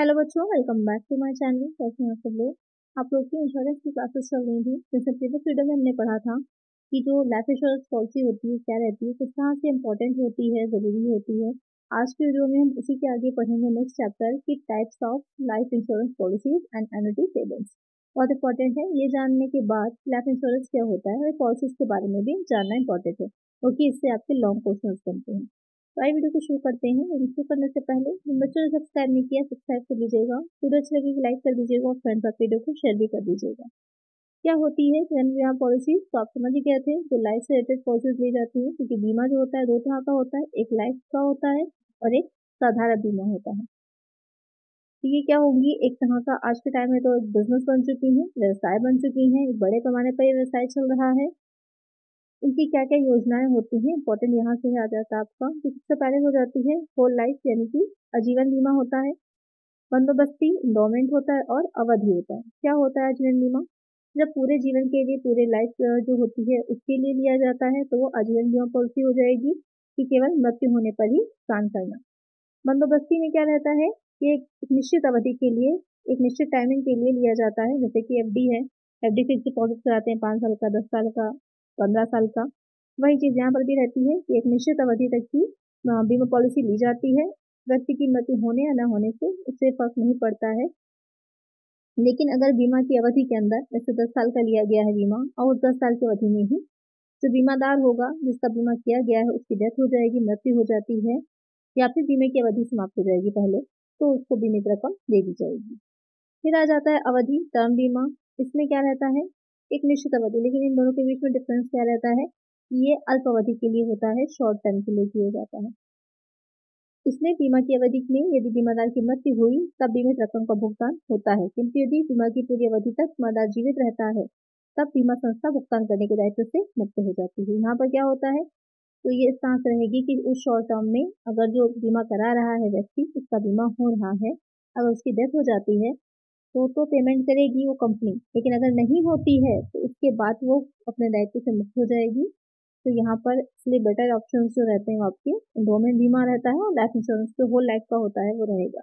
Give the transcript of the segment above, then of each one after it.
Hello बच्चों, welcome back to my channel. कैसे हैं आप सब लोग? आप लोग की इंश्योरेंस की क्लासेस चल रही थी। जैसे प्रीवियस वीडियो में हमने पढ़ा था कि जो लाइफ इंश्योरेंस पॉलिसी होती है क्या रहती है, किस तरह से इम्पोर्टेंट होती है, ज़रूरी होती है। आज के वीडियो में हम उसी के आगे पढ़ेंगे नेक्स्ट चैप्टर की types of life insurance policies and annuity payments. बहुत इंपॉर्टेंट है ये जानने के बाद लाइफ इंश्योरेंस क्या होता है और पॉलिसीज के बारे में भी जानना इंपॉर्टेंट है, क्योंकि इससे आपके लॉन्ग क्वेश्चन बनते हैं। तो आई वीडियो को शुरू करते हैं। शुरू करने से पहले बच्चों ने सब्सक्राइब नहीं किया, सब्सक्राइब कर दीजिएगा। वीडियो अच्छी लगी लाइक कर दीजिएगा और फ्रेंड्स आप वीडियो को शेयर भी कर दीजिएगा। क्या होती है जनविमा पॉलिसी, तो आप समझ ही गए थे जो लाइफ से रिलेटेड पॉलिसीज ली जाती है, क्योंकि बीमा जो होता है दो तरह का होता है, एक लाइफ का होता है और एक साधारण बीमा होता है। तो ये क्या होंगी, एक तरह का आज के टाइम में तो एक बिजनेस बन चुकी है, व्यवसाय बन चुकी है, बड़े पैमाने पर ये व्यवसाय चल रहा है। इनकी क्या क्या योजनाएं होती हैं, इंपॉर्टेंट यहाँ से आ जाता है आपका। तो सबसे पहले हो जाती है होल लाइफ, यानी कि आजीवन बीमा होता है, बंदोबस्ती इंडोमेंट होता है और अवधि होता है। क्या होता है आजीवन बीमा? जब पूरे जीवन के लिए पूरे लाइफ जो होती है उसके लिए लिया जाता है तो वो आजीवन बीमा पॉलिसी हो जाएगी, कि केवल मृत्यु होने पर ही भुगतान करना। बंदोबस्ती में क्या रहता है, ये एक निश्चित अवधि के लिए, एक निश्चित टाइमिंग के लिए लिया जाता है। जैसे कि एफडी है, एफडी फिक्स डिपॉजिट कराते हैं 5 साल का, 10 साल का, 15 साल का। वही चीज़ यहाँ पर भी रहती है कि एक निश्चित अवधि तक की बीमा पॉलिसी ली जाती है। व्यक्ति की मृत्यु होने या न होने से उससे फर्क नहीं पड़ता है, लेकिन अगर बीमा की अवधि के अंदर जैसे 10 साल का लिया गया है बीमा, और 10 साल की अवधि में ही जो बीमादार होगा, जिसका बीमा किया गया है, उसकी डेथ हो जाएगी, मृत्यु हो जाती है या फिर बीमे की अवधि समाप्त हो जाएगी पहले, तो उसको बीमित रकम दे दी जाएगी। फिर आ जाता है अवधि टर्म बीमा। इसमें क्या रहता है, एक निश्चित अवधि, लेकिन इन दोनों के बीच में डिफरेंस क्या रहता है, ये अल्प अवधि के लिए होता है, शॉर्ट टर्म के लिए किया जाता है। इसमें बीमा की अवधि में यदि बीमादार की मृत्यु हुई तब बीमित रकम का भुगतान होता है, किंतु यदि बीमा की पूरी अवधि तक बीमादार जीवित रहता है तब बीमा संस्था भुगतान करने के दायित्व से मुक्त हो जाती है। यहाँ पर क्या होता है, तो ये इस तरह से रहेगी कि उस शॉर्ट टर्म में अगर जो बीमा करा रहा है व्यक्ति, उसका बीमा हो रहा है, अगर उसकी डेथ हो जाती है तो पेमेंट करेगी वो कंपनी, लेकिन अगर नहीं होती है तो उसके बाद वो अपने दायित्व से मुक्त हो जाएगी। तो यहाँ पर इसलिए बेटर ऑप्शन जो रहते हैं वो आपके इंडोमेंट बीमा रहता है और लाइफ इंश्योरेंस जो होल लाइफ का होता है वो रहेगा।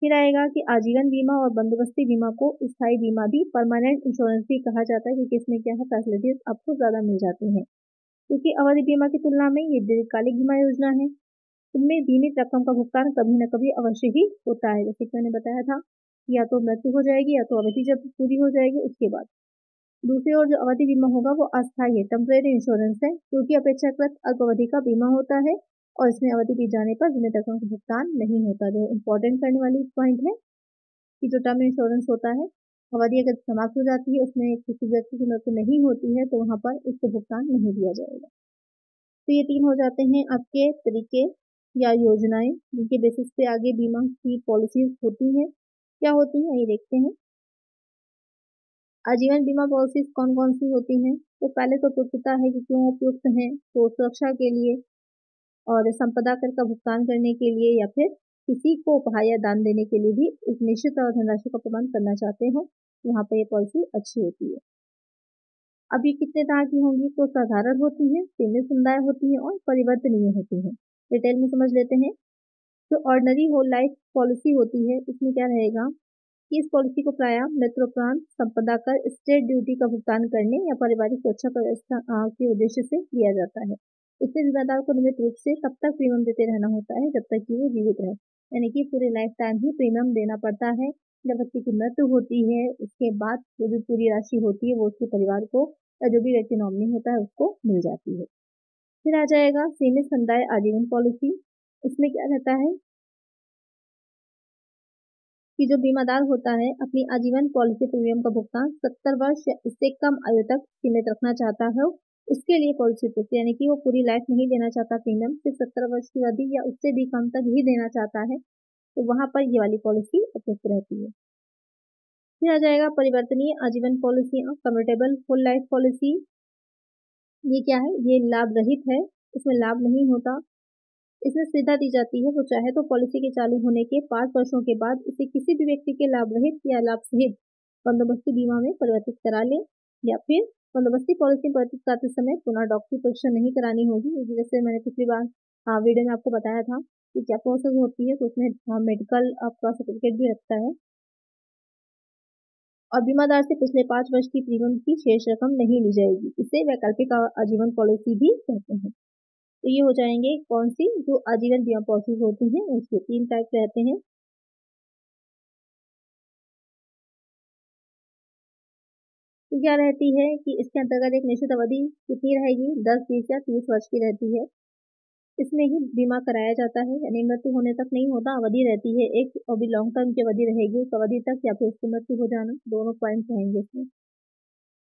फिर आएगा कि आजीवन बीमा और बंदोबस्ती बीमा को स्थायी बीमा भी, परमानेंट इंश्योरेंस भी कहा जाता है, क्योंकि इसमें क्या है, फैसिलिटीज आपको ज़्यादा मिल जाती हैं। क्योंकि अवधि बीमा की तुलना में ये दीर्घकालिक बीमा योजना है, इनमें बीमित रकम का भुगतान कभी न कभी अवश्य ही होता है। जैसे कि मैंने बताया था, या तो मृत्यु हो जाएगी या तो अवधि जब पूरी हो जाएगी उसके बाद। दूसरी ओर जो अवधि बीमा होगा वो अस्थायी है, टेम्परेरी इंश्योरेंस है, क्योंकि अपेक्षाकृत अल्प अवधि का बीमा होता है और इसमें अवधि बीत जाने पर बीमित रकम का भुगतान नहीं होता। जो इम्पोर्टेंट करने वाली पॉइंट है कि जो टर्म इंश्योरेंस होता है, अवधि अगर समाप्त हो जाती है, उसमें किसी व्यक्ति की मृत्यु नहीं होती है तो वहाँ पर उसको भुगतान नहीं दिया जाएगा। तो ये तीन हो जाते हैं आपके तरीके या योजनाएँ जिनके बेसिस पे आगे बीमा की पॉलिसीज होती हैं। क्या होती है ये देखते हैं। आजीवन बीमा पॉलिसीज कौन कौन सी होती हैं, तो पहले तो उपयुक्तता है कि क्यों उपयुक्त हैं, तो सुरक्षा के लिए और संपदा कर का भुगतान करने के लिए, या फिर किसी को उपहार या दान देने के लिए भी एक निश्चित और धनराशि का प्रदान करना चाहते हो, यहाँ पर यह पॉलिसी अच्छी होती है। अब ये कितने तरह की होंगी, तो साधारण होती है, सीमित समुदाय होती है और परिवर्तनीय होती है। डिटेल में समझ लेते हैं। जो ऑर्डनरी होल लाइफ पॉलिसी होती है इसमें क्या रहेगा कि इस पॉलिसी को प्रायः मृत्युपरांत संपदा कर, स्टेट ड्यूटी का भुगतान करने या पारिवारिक सुरक्षा व्यवस्था के उद्देश्य से किया जाता है। इससे जिम्मेदार को नियमित रूप से तब तक प्रीमियम देते रहना होता है जब तक कि वो जीवित रहे, यानी कि पूरे लाइफ टाइम ही प्रीमियम देना पड़ता है। जब व्यक्ति की मृत्यु होती है उसके बाद जो भी पूरी राशि होती है वो उसके परिवार को या जो भी व्यक्ति नॉमिनी होता है उसको मिल जाती है। फिर आ जाएगा सीमित समुदाय आजीवन पॉलिसी। इसमें क्या रहता है कि जो बीमादार होता है अपनी आजीवन पॉलिसी प्रीमियम का भुगतान 70 वर्ष या इससे कम आयु तक सीमित रखना चाहता है, उसके लिए पॉलिसी उपयुक्त, यानी कि वो पूरी लाइफ नहीं देना चाहता प्रीमियम, सिर्फ 70 वर्ष की अवधि या उससे भी कम तक ही देना चाहता है, तो वहाँ पर ये वाली पॉलिसी उपयुक्त रहती है। फिर आ जाएगा परिवर्तनीय आजीवन policy, commutable whole life policy. ये क्या है, ये लाभ रहित है, इसमें लाभ नहीं होता, इसमें सुविधा दी जाती है वो चाहे तो पॉलिसी के चालू होने के 5 वर्षों के बाद इसे किसी भी व्यक्ति के लाभ रहित या लाभ सहित बंदोबस्ती बीमा में परिवर्तित करा ले, या फिर बंदोबस्ती पॉलिसी में परिवर्तित करते समय पुनः डॉक्टरी परीक्षा नहीं करानी होगी। जैसे मैंने पिछली बार वीडियो में आपको बताया था क्या प्रोसेस होती है, तो उसमें मेडिकल आपका सर्टिफिकेट भी रखता है। और बीमादार से पिछले 5 वर्ष की प्रीमियम की शेष रकम नहीं ली जाएगी, इसे वैकल्पिक आजीवन पॉलिसी भी कहते हैं। तो ये हो जाएंगे कौन सी जो आजीवन बीमा पॉलिसी होती हैं, उसके 3 टाइप रहते हैं। तो क्या रहती है कि इसके अंतर्गत एक निश्चित अवधि कितनी रहेगी, 10, 20 या 30 वर्ष की रहती है। इसमें ही बीमा कराया जाता है, यानी मृत्यु होने तक नहीं होता, अवधि रहती है एक, और भी लॉन्ग टर्म की अवधि रहेगी उस अवधि तक, या फिर उसकी मृत्यु हो जाना, दोनों पॉइंट रहेंगे। इसमें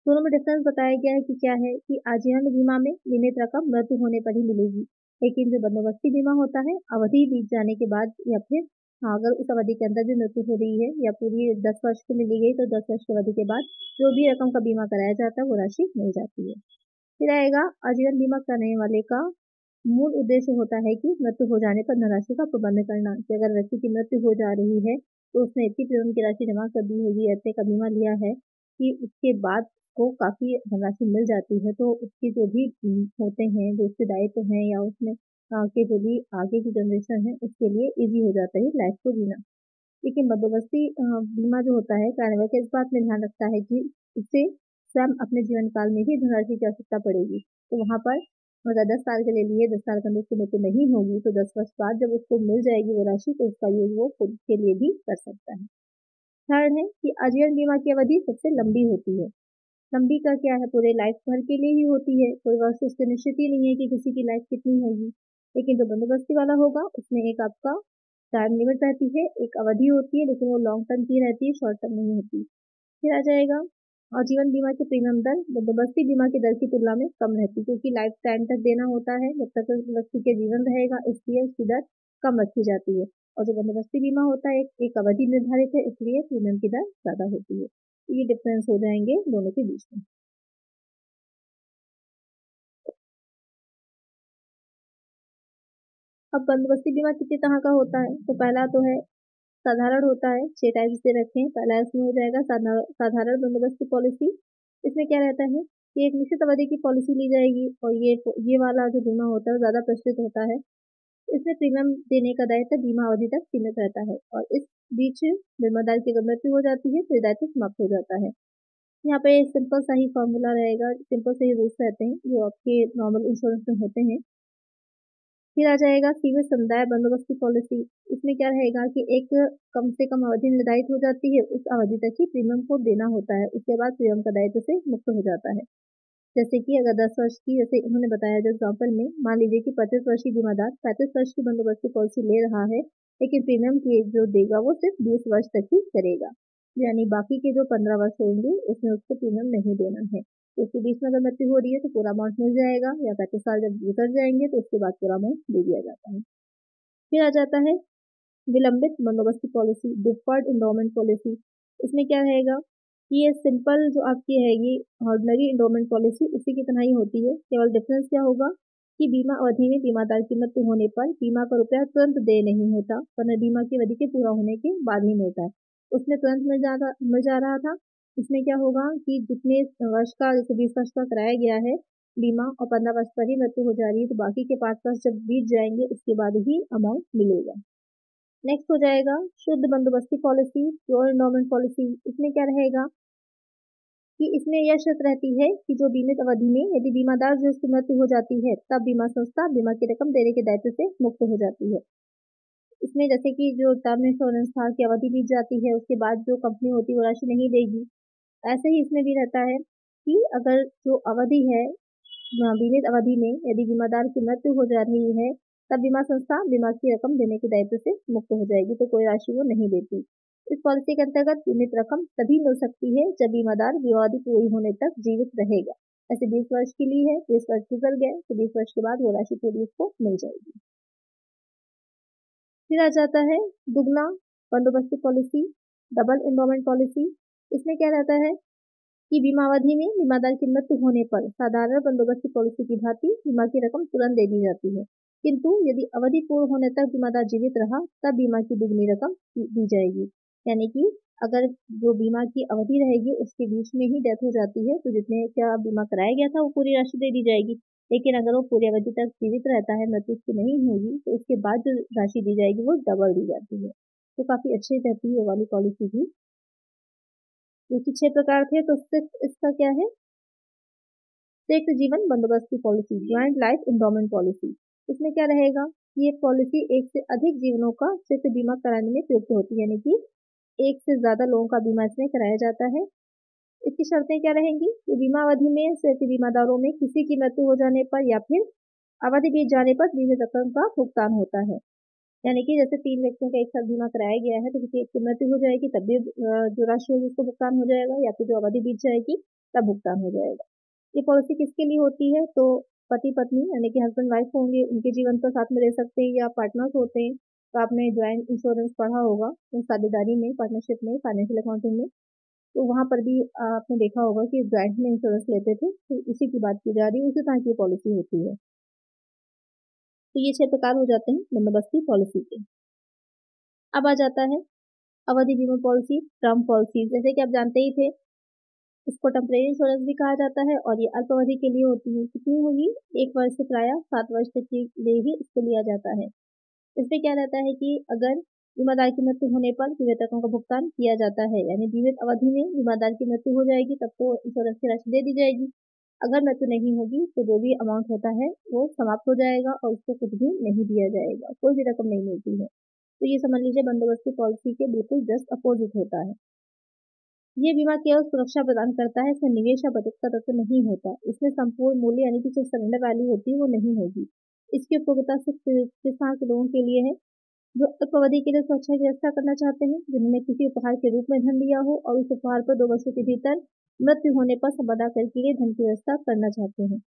दोनों में डिफरेंस बताया गया है कि क्या है कि आजीवन बीमा में बीमित रकम मृत्यु होने पर ही मिलेगी, लेकिन जो बंदोबस्ती बीमा होता है अवधि बीत जाने के बाद, या फिर अगर उस अवधि के अंदर भी मृत्यु हो रही है या पूरी 10 वर्ष की मिली गई, तो 10 वर्ष की अवधि के बाद जो भी रकम का बीमा कराया जाता है वो राशि मिल जाती है। फिर आएगा आजीवन बीमा करने वाले का मूल उद्देश्य होता है कि मृत्यु हो जाने पर धनराशि का प्रबंध करना, कि अगर व्यक्ति की मृत्यु हो जा रही है तो उसने इतनी प्रीमियम की राशि जमा कर दी होगी, इतने का बीमा लिया है कि उसके बाद को काफ़ी धनराशि मिल जाती है, तो उसके जो भी होते हैं, जो उसके दायित्व हैं, या उसमें के जो भी आगे की जनरेशन है, उसके लिए ईजी हो जाता है लाइफ को जीना। लेकिन बंदोबस्ती बीमा जो होता है कार्यवाहक इस बात में ध्यान रखता है कि उससे स्वयं अपने जीवन काल में ही धनराशि की आवश्यकता पड़ेगी, तो वहाँ पर अगर 10 साल के लिए लिए 10 साल के अंदर उसकी मृत्यु नहीं होगी, तो 10 वर्ष बाद जब उसको मिल जाएगी वो राशि, तो उसका यूज वो खुद के लिए भी कर सकता है। थर्ड है कि आजीवन बीमा की अवधि सबसे लंबी होती है। लंबी का क्या है, पूरे लाइफ भर के लिए ही होती है, कोई वर्ष उसके निश्चित ही नहीं है कि किसी की लाइफ कितनी होगी। लेकिन जो बंदोबस्ती वाला होगा उसमें एक आपका टाइम लिमिट रहती है, एक अवधि होती है, लेकिन वो लॉन्ग टर्म की रहती है, शॉर्ट टर्म नहीं होती। फिर आ जाएगा आजीवन बीमा की प्रीमियम दर बंदोबस्ती बीमा की दर की तुलना में कम रहती है, क्योंकि लाइफ टाइम तक देना होता है, जब तक व्यक्ति के जीवन रहेगा, इसलिए उसकी दर कम रखी जाती है। और जो बंदोबस्ती बीमा होता है एक अवधि निर्धारित है, इसलिए प्रीमियम की दर ज़्यादा होती है। ये डिफरेंस हो जाएंगे दोनों के बीच में। अब बंदोबस्ती बीमा कितने तरह का होता है, तो पहला तो है साधारण होता है, 6 टाइप से रखें। पहला इसमें हो जाएगा साधारण बंदोबस्ती पॉलिसी। इसमें क्या रहता है कि एक निश्चित अवधि की पॉलिसी ली जाएगी, और ये वाला जो बीमा होता है ज़्यादा प्रचलित होता है। इसमें प्रीमियम देने का दायित्व बीमा अवधि तक सीमित रहता है, और इस बीच बीमादार की अगर मृत्यु हो जाती है तो दायित्व समाप्त हो जाता है। यहाँ पे सिंपल सा ही फॉर्मूला रहेगा, सिंपल से ही रूल्स रहते हैं जो आपके नॉर्मल इंश्योरेंस में होते हैं। फिर आ जाएगा सीमित समुदाय बंदोबस्ती पॉलिसी। इसमें क्या रहेगा कि एक कम से कम अवधि निर्धारित हो जाती है, उस अवधि तक ही प्रीमियम को देना होता है, उसके बाद प्रीमियम का दायित्व से मुक्त हो जाता है। जैसे कि अगर 10 वर्ष की, जैसे इन्होंने बताया जो एग्जाम्पल में, मान लीजिए कि 35 वर्षीय बीमादार 35 वर्ष की बंदोबस्ती पॉलिसी ले रहा है, लेकिन प्रीमियम के जो देगा वो सिर्फ 20 वर्ष तक ही करेगा, यानी बाकी के जो 15 वर्ष होंगे उसमें उसको प्रीमियम नहीं देना है। उसके बीच में अगर मृत्यु हो रही है तो पूरा अमाउंट मिल जाएगा, या 35 साल जब गुजर जाएंगे तो उसके बाद पूरा अमाउंट दे दिया जाता है। फिर आ जाता है विलंबित बंदोबस्ती पॉलिसी, डिफर्ड एंडोमेंट पॉलिसी। इसमें क्या रहेगा कि ये सिंपल जो आपकी हैगी ऑर्डनरी एंडोमेंट पॉलिसी उसी की तरह ही होती है, केवल डिफरेंस क्या होगा कि बीमा अवधि में बीमादार की मृत्यु होने पर बीमा का रुपया तुरंत दे नहीं होता, वरना बीमा की अवधि के पूरा होने के बाद ही मिलता है। उसमें तुरंत मिल जा रहा था। इसमें क्या होगा कि जितने वर्ष का, जैसे 20 वर्ष का कराया गया है बीमा और 15 वर्ष पर ही मृत्यु हो जा रही है, तो बाकी के 5 वर्ष जब बीत जाएंगे उसके बाद ही अमाउंट मिलेगा। नेक्स्ट हो जाएगा शुद्ध बंदोबस्ती पॉलिसी, प्योर एंडोमेंट पॉलिसी। इसमें क्या रहेगा कि इसमें यह शर्त रहती है कि जो बीमित अवधि में यदि बीमादार जो उसकी मृत्यु हो जाती है, तब बीमा संस्था बीमा की रकम देने के दायित्व से मुक्त हो जाती है। इसमें जैसे कि जो टर्म इंश्योरेंस था कि अवधि बीत जाती है, उसके बाद जो कंपनी होती है वो राशि नहीं देगी। ऐसे ही इसमें भी रहता है कि अगर जो अवधि है बीमित अवधि में यदि बीमादार की मृत्यु हो जा रही है, तब बीमा संस्था बीमा की रकम देने के दायित्व से मुक्त हो जाएगी, तो कोई राशि वो नहीं देती। इस पॉलिसी के अंतर्गत बीमित रकम तभी मिल सकती है जब बीमादार बीमावधि पूरी होने तक जीवित रहेगा। ऐसे 20 वर्ष के लिए है, 20 वर्ष गुजर गए तो 20 वर्ष के बाद वो राशि पूरी उसको मिल जाएगी। फिर आ जाता है दुगना बंदोबस्ती पॉलिसी, डबल एंडोमेंट पॉलिसी। इसमें क्या रहता है कि बीमा अवधि में बीमादार की मृत्यु होने पर साधारण बंदोबस्ती पॉलिसी की भांति बीमा की रकम तुरंत दे दी जाती है, किंतु यदि अवधि पूर्ण होने तक बीमादार जीवित रहा तब बीमा की दुगनी रकम दी जाएगी। यानी कि अगर जो बीमा की अवधि रहेगी उसके बीच में ही डेथ हो जाती है, तो जितने क्या बीमा कराया गया था वो पूरी राशि दे दी जाएगी, लेकिन अगर वो पूरी अवधि तक जीवित रहता है, मृत्यु उसकी नहीं होगी, तो उसके बाद जो राशि दी जाएगी वो डबल दी जाती है। तो काफ़ी अच्छी रहती है ये वाली पॉलिसी भी। क्योंकि 6 प्रकार थे तो 6 इसका क्या है, संयुक्त जीवन बंदोबस्त की policy, joint life endowment policy. इसमें क्या रहेगा, ये पॉलिसी 1 से अधिक जीवनों का संयुक्त बीमा कराने में प्रयुक्त होती है, यानी कि 1 से ज़्यादा लोगों का बीमा इसमें कराया जाता है। इसकी शर्तें क्या रहेंगी, ये बीमा अवधि में संयुक्त बीमादारों में किसी की मृत्यु हो जाने पर या फिर अवधि बीत जाने पर बीमित रकम का भुगतान होता है। यानी कि जैसे 3 व्यक्तियों का एक साथ बीमा कराया गया है तो किसी एक की मृत्यु हो जाएगी तब भी जो राशि होगी उसको भुगतान हो जाएगा, या फिर जो अवधि बीत जाएगी तब भुगतान हो जाएगा। ये पॉलिसी किसके लिए होती है, तो पति पत्नी यानी कि हस्बैंड वाइफ होंगे, उनके जीवन पर साथ में रह सकते हैं, या पार्टनर्स होते हैं। तो आपने ज्वाइंट इंश्योरेंस पढ़ा होगा, तो साझेदारी में, पार्टनरशिप में, फाइनेंशियल अकाउंटिंग में, तो वहाँ पर भी आपने देखा होगा कि ज्वाइंट में इंश्योरेंस लेते थे, तो उसी की बात की जा रही है, उसी तरह की पॉलिसी होती है। तो ये 6 प्रकार हो जाते हैं बंदोबस्त की पॉलिसी के। अब आ जाता है अवधि बीमा पॉलिसी, टर्म पॉलिसी। जैसे कि आप जानते ही थे, इसको टेम्परेरी इंश्योरेंस भी कहा जाता है और ये अल्प अवधि के लिए होती है। कितनी होगी, 1 वर्ष से प्रायः 7 वर्ष तक के लिए ही इसको लिया जाता है। इसमें क्या रहता है कि अगर बीमादार की मृत्यु होने पर बीमित रकम का भुगतान किया जाता है, यानी बीमित अवधि में बीमादार की मृत्यु हो जाएगी तब तो इंश्योरेंस की राशि दे दी जाएगी। अगर मृत्यु नहीं होगी तो जो भी अमाउंट होता है वो समाप्त हो जाएगा और उसको कुछ भी नहीं दिया जाएगा, कोई भी रकम नहीं मिलती है। तो ये समझ लीजिए बंदोबस्त की पॉलिसी के बिल्कुल जस्ट अपोजिट होता है। ये बीमा केवल सुरक्षा प्रदान करता है, इसमें निवेश या बचत का तत्व नहीं होता। इसमें संपूर्ण मूल्य यानी कि जो सरेंडर वैल्यू होती है वो नहीं होगी। इसकी उपयोगिता सिर्फ किसान लोगों के लिए है जो अल्प अवधि के लिए सुरक्षा की रक्षा करना चाहते हैं, जिन्होंने किसी उपहार के रूप में धन लिया हो और उस उपहार पर 2 वर्षों के भीतर मृत्यु होने पर समादा कर के लिए धन की व्यवस्था करना चाहते हैं,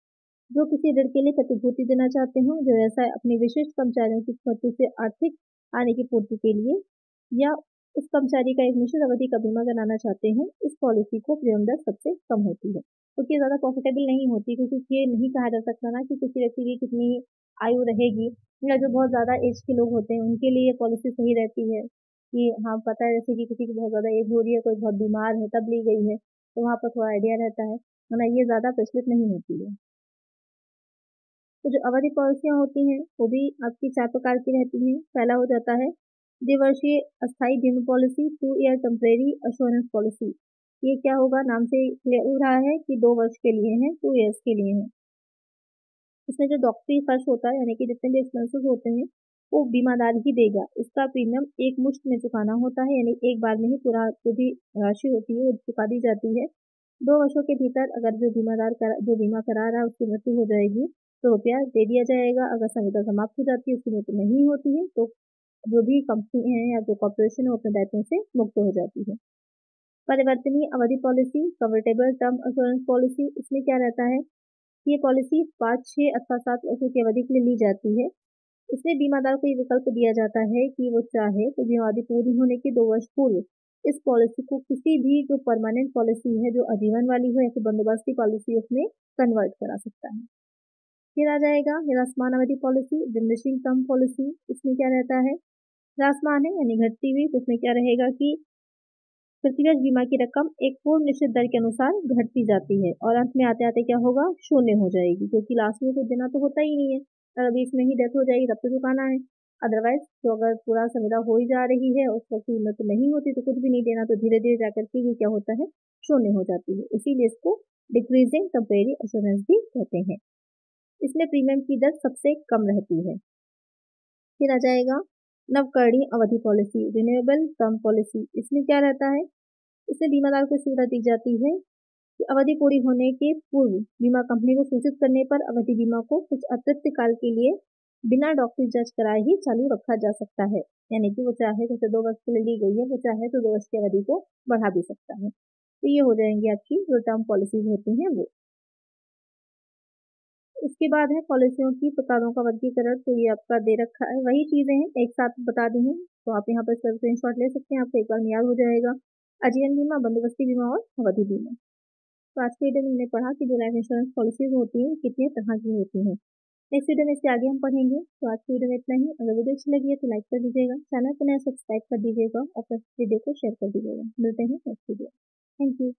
जो किसी ऋण के लिए प्रतिभूति देना चाहते हों, जो व्यवसाय अपने विशिष्ट कर्मचारियों की मृत्यु से आर्थिक हानि की पूर्ति के लिए या इस कर्मचारी का एक निश्चित अवधि का बीमा कराना चाहते हैं। इस पॉलिसी को प्रीमियम दर सबसे कम होती है, क्योंकि तो ज़्यादा प्रॉफिटेबल नहीं होती, क्योंकि ये नहीं कहा जा सकता ना कि किसी व्यक्ति की कितनी आयु रहेगी, या जो बहुत ज़्यादा एज के लोग होते हैं उनके लिए पॉलिसी सही रहती है कि हाँ पता है जैसे कि किसी की बहुत ज़्यादा एज हो रही है, कोई बहुत बीमार है तब ली गई है, तो वहाँ पर थोड़ा आइडिया रहता है, वरना ये ज़्यादा प्रचलित नहीं होती है। तो जो अवधि पॉलिसियाँ होती हैं वो भी आपकी 4 प्रकार की रहती हैं। पहला हो जाता है द्विवर्षीय अस्थायी बीमा policy, 2 year temporary assurance policy. ये क्या होगा, नाम से क्लियर हो रहा है कि 2 वर्ष के लिए हैं, 2 ईयर्स के लिए हैं। इसमें जो डॉक्टरी खर्च होता है यानी कि जितने भी एक्सपेंसेस होते हैं वो बीमादार ही देगा। इसका प्रीमियम 1 मुश्त में चुकाना होता है, यानी एक बार में ही पूरा जो भी राशि होती है वो चुका दी जाती है। 2 वर्षों के भीतर अगर जो बीमा करा रहा है उसकी मृत्यु हो जाएगी तो रुपया दे दिया जाएगा। अगर संविदा समाप्त हो जाती है, उसकी मृत्यु नहीं होती है, तो जो भी कंपनी है या जो कॉर्पोरेशन है वो अपने दायित्वों से मुक्त हो जाती है। परिवर्तनीय अवधि policy, convertible term insurance policy. इसमें क्या रहता है, ये पॉलिसी 5, 6 अथवा 7 वर्षों की अवधि के लिए ली जाती है। इसमें बीमादार को ये विकल्प दिया जाता है कि वो चाहे तो बीमा अवधि पूरी होने के 2 वर्ष पूर्व इस पॉलिसी को किसी भी जो परमानेंट पॉलिसी है, जो आजीवन वाली हो या फिर बंदोबस्ती पॉलिसी, उसमें कन्वर्ट करा सकता है। फिर आ जाएगा निरासमान अवधि पॉलिसी, डिमिनिशिंग टर्म पॉलिसी। इसमें क्या रहता है, रासमान है यानी घटती हुई, तो इसमें क्या रहेगा कि प्रतिवर्ष बीमा की रकम एक पूर्व निश्चित दर के अनुसार घटती जाती है और अंत में आते आते क्या होगा, 0 हो जाएगी, क्योंकि लास्ट में कुछ देना तो होता ही नहीं है। अगर बीच में ही डेथ हो जाएगी तब तो चुकाना है, अदरवाइज तो अगर पूरा संविदा हो ही जा रही है उस वक्त कीमत नहीं होती तो कुछ भी नहीं देना, तो धीरे धीरे जाकर के ये क्या होता है, 0 हो जाती है। इसीलिए इसको डिक्रीजिंग टेम्परेरी एश्योरेंस भी कहते हैं। इसमें प्रीमियम की दर सबसे कम रहती है। फिर आ जाएगा नवकरणीय अवधि पॉलिसी, रिन्यूएबल टर्म पॉलिसी। इसमें क्या रहता है, इसमें बीमादार को सुविधा दी जाती है कि अवधि पूरी होने के पूर्व बीमा कंपनी को सूचित करने पर अवधि बीमा को कुछ अतिरिक्त काल के लिए बिना डॉक्टरी जांच कराए ही चालू रखा जा सकता है। यानी कि वो चाहे जैसे 2 वर्ष के लिए ली गई है, वो चाहे तो 2 वर्ष की अवधि को बढ़ा भी सकता है। तो ये हो जाएंगी आपकी जो टर्म पॉलिसीज होती हैं वो। उसके बाद है पॉलिसियों की प्रकारों का वर्गीकरण, तो ये आपका दे रखा है, वही चीज़ें हैं एक साथ बता दी हैं, तो आप यहाँ पर स्क्रीनशॉट ले सकते हैं, आपको एक बार में याद हो जाएगा। आजीवन बीमा, बंदोबस्ती बीमा और अवधि बीमा। तो आज के वीडियो में हमने पढ़ा कि जो लाइफ इंश्योरेंस पॉलिसीज होती हैं कितने तरह की होती हैं। नेक्स्ट वीडियो में इसके आगे हम पढ़ेंगे। तो आज के वीडियो में इतना ही। अगर वीडियो अच्छी लगी है तो लाइक कर दीजिएगा, चैनल को नया सब्सक्राइब कर दीजिएगा और वीडियो को शेयर कर दीजिएगा। मिलते हैं नेक्स्ट वीडियो। Thank you.